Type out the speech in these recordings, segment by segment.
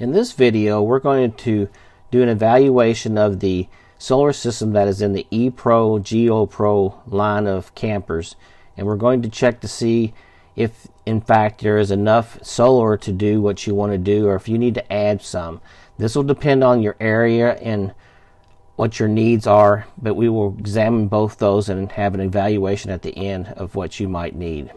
In this video, we're going to do an evaluation of the solar system that is in the E-Pro, GeoPro line of campers. And we're going to check to see if, in fact, there is enough solar to do what you want to do or if you need to add some. This will depend on your area and what your needs are, but we will examine both those and have an evaluation at the end of what you might need.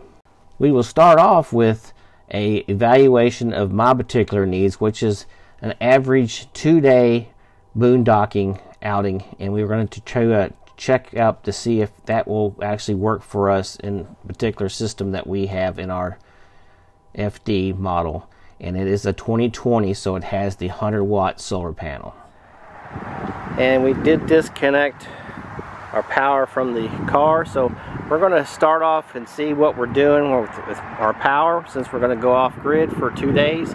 We will start off with an evaluation of my particular needs, which is an average two-day boondocking outing, and we're going to try to check out to see if that will actually work for us in a particular system that we have in our FD model. And it is a 2020, so it has the 100-watt solar panel. And we did disconnect our power from the car, so we're going to start off and see what we're doing with our power, since we're going to go off grid for 2 days.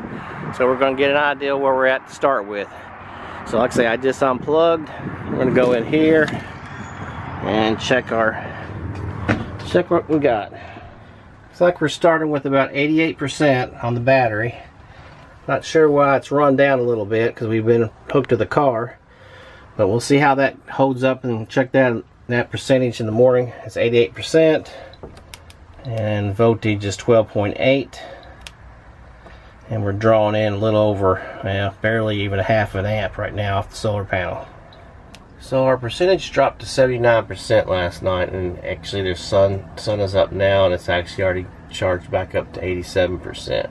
So we're going to get an idea where we're at to start with. So like I say, I just unplugged. We're going to go in here and check what we got. Looks like we're starting with about 88% on the battery. Not sure why it's run down a little bit because we've been hooked to the car, but we'll see how that holds up and check that percentage in the morning. It's 88% and voltage is 12.8, and we're drawing in a little over, well, barely even a half an amp right now off the solar panel. So our percentage dropped to 79% last night, and actually the sun is up now, and it's actually already charged back up to 87%.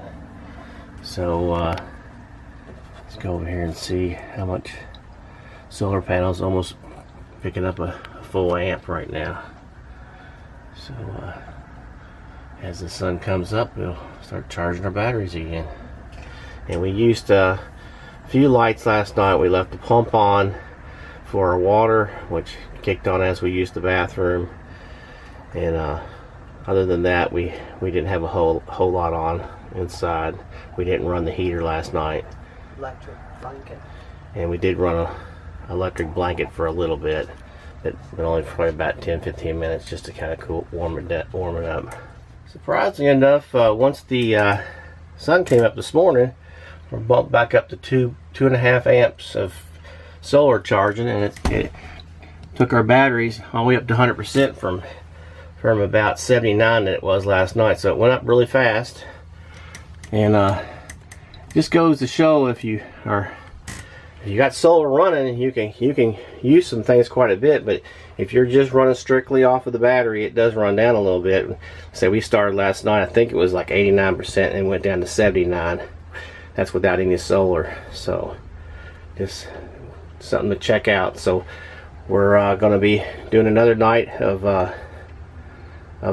So let's go over here and see how much. Solar panel's almost picking up a full amp right now. So as the sun comes up, we'll start charging our batteries again. And we used a few lights last night. We left the pump on for our water, which kicked on as we used the bathroom, and other than that we didn't have a whole lot on inside. We didn't run the heater last night. Electric blanket. And we did run a electric blanket for a little bit, but only for about 10-15 minutes just to kind of cool warm it up. Surprisingly enough, once the sun came up this morning, we're bumped back up to 2.5 amps of solar charging, and it took our batteries all the way up to 100% from about 79 that it was last night. So it went up really fast, and just goes to show if you got solar running, you can use some things quite a bit. But if you're just running strictly off of the battery, it does run down a little bit. So we started last night, I think it was like 89% and went down to 79. That's without any solar. So just something to check out. So we're going to be doing another night of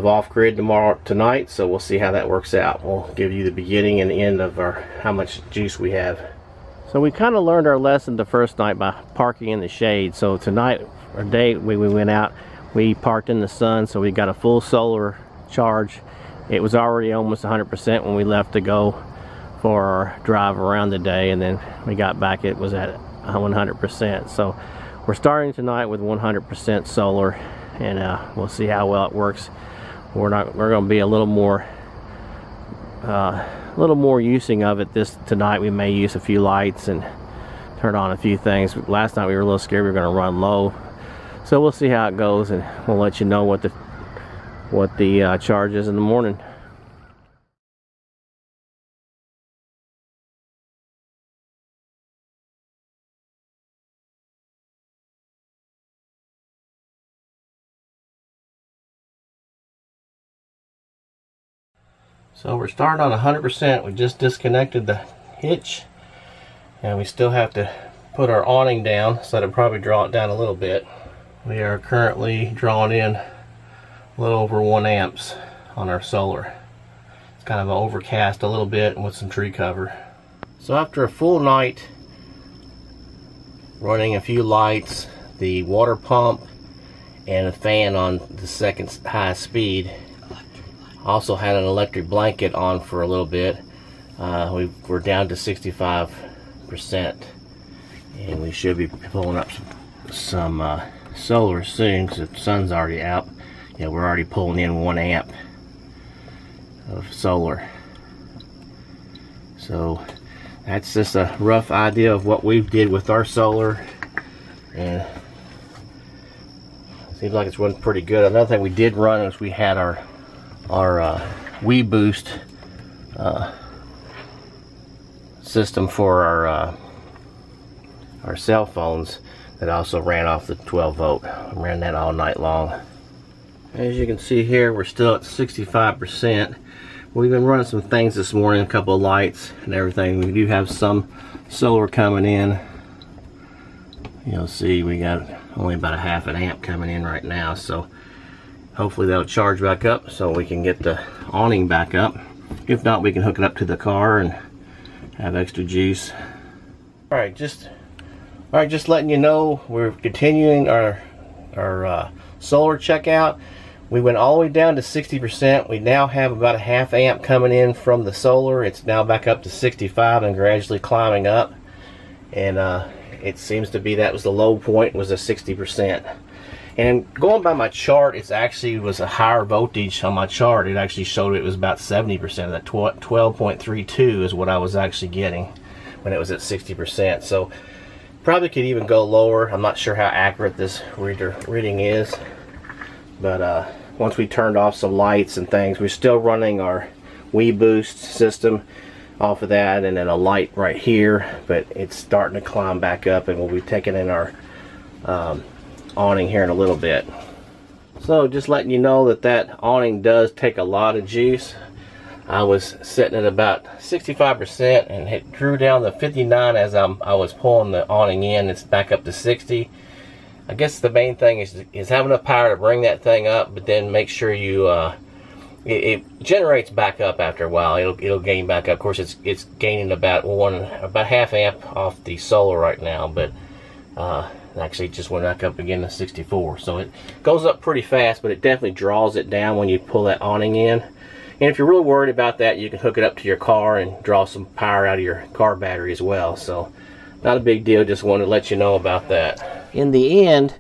off-grid tonight, so we'll see how that works out. We'll give you the beginning and the end of how much juice we have. So we kind of learned our lesson the first night by parking in the shade. So tonight, our day, we went out, we parked in the sun, so we got a full solar charge. It was already almost 100% when we left to go for our drive around the day, and then we got back, it was at 100%. So we're starting tonight with 100% solar, and we'll see how well it works. We're going to be a little more using of it tonight. We may use a few lights and turn on a few things. Last night we were a little scared we were going to run low, so we'll see how it goes, and we'll let you know what the charge is in the morning. So we're starting on 100%. We just disconnected the hitch, and we still have to put our awning down, so that'll probably draw it down a little bit. We are currently drawing in a little over 1 amp on our solar. It's kind of overcast a little bit and with some tree cover. So after a full night running a few lights, the water pump, and a fan on the second high speed, also had an electric blanket on for a little bit. We're down to 65%, and we should be pulling up some solar soon because the sun's already out. Yeah, we're already pulling in 1 amp of solar. So that's just a rough idea of what we did with our solar, and it seems like it's running pretty good. Another thing we did run is we had our WeBoost system for our cell phones that also ran off the 12 volt. I ran that all night long. As you can see here, we're still at 65%. We've been running some things this morning, a couple of lights and everything. We do have some solar coming in. You'll see we got only about a half an amp coming in right now, so hopefully that'll charge back up so we can get the awning back up. If not, we can hook it up to the car and have extra juice. All right, just letting you know, we're continuing our solar checkout. We went all the way down to 60%. We now have about a half amp coming in from the solar. It's now back up to 65 and gradually climbing up. And it seems to be that was the low point, was a 60%. And going by my chart, it's actually was a higher voltage on my chart. It actually showed it was about 70%. That 12.32 is what I was actually getting when it was at 60%. So probably could even go lower. I'm not sure how accurate this reading is. But once we turned off some lights and things, we're still running our WeBoost system off of that, and then a light right here, but it's starting to climb back up, and we'll be taking in our awning here in a little bit. So just letting you know that that awning does take a lot of juice. I was sitting at about 65% and it drew down to 59 as I was pulling the awning in. It's back up to 60. I guess the main thing is having enough power to bring that thing up, but then make sure you it generates back up after a while. It'll gain back up. Of course, it's gaining about half amp off the solar right now, but actually just went back up again to 64. So it goes up pretty fast, but it definitely draws it down when you pull that awning in. And if you're really worried about that, you can hook it up to your car and draw some power out of your car battery as well. So not a big deal. Just wanted to let you know about that. In the end,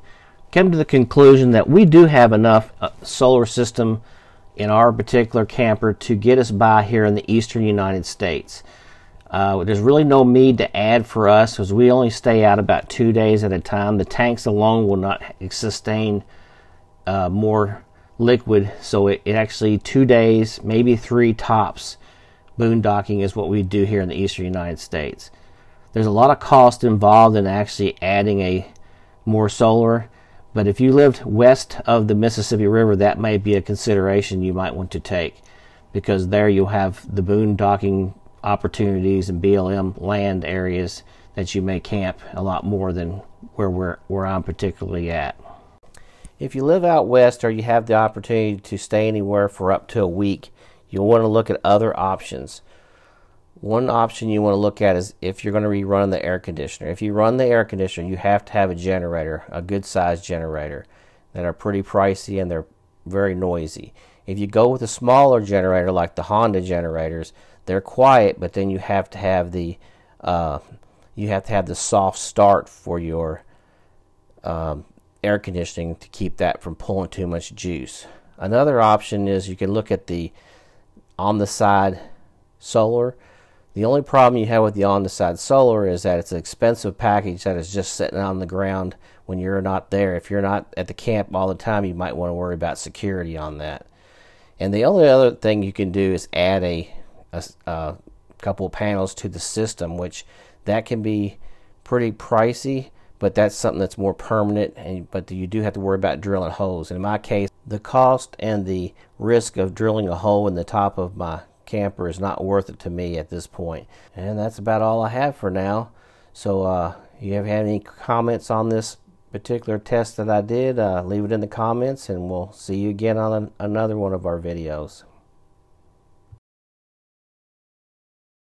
come to the conclusion that we do have enough solar system in our particular camper to get us by here in the eastern United States. There's really no need to add for us because we only stay out about 2 days at a time. The tanks alone will not sustain more liquid, so it actually 2 days, maybe three tops, boondocking is what we do here in the eastern United States. There's a lot of cost involved in actually adding more solar, but if you lived west of the Mississippi River, that may be a consideration you might want to take, because there you'll have the boondocking opportunities and BLM land areas that you may camp a lot more than where I'm particularly at. If you live out west or you have the opportunity to stay anywhere for up to a week, you'll want to look at other options. One option you want to look at is if you're going to be running the air conditioner. If you run the air conditioner, you have to have a generator, a good sized generator, that are pretty pricey and they're very noisy. If you go with a smaller generator like the Honda generators, they're quiet, but then you have to have the soft start for your air conditioning to keep that from pulling too much juice. Another option is you can look at the on the side solar. The only problem you have with the on-the-side solar is that it's an expensive package that is just sitting on the ground when you're not there. If you're not at the camp all the time, you might want to worry about security on that. And the only other thing you can do is add a couple of panels to the system, which that can be pretty pricey, but that's something that's more permanent, but you do have to worry about drilling holes. And in my case, the cost and the risk of drilling a hole in the top of my camper is not worth it to me at this point. And that's about all I have for now. So you have any comments on this particular test that I did, leave it in the comments, and we'll see you again on another one of our videos.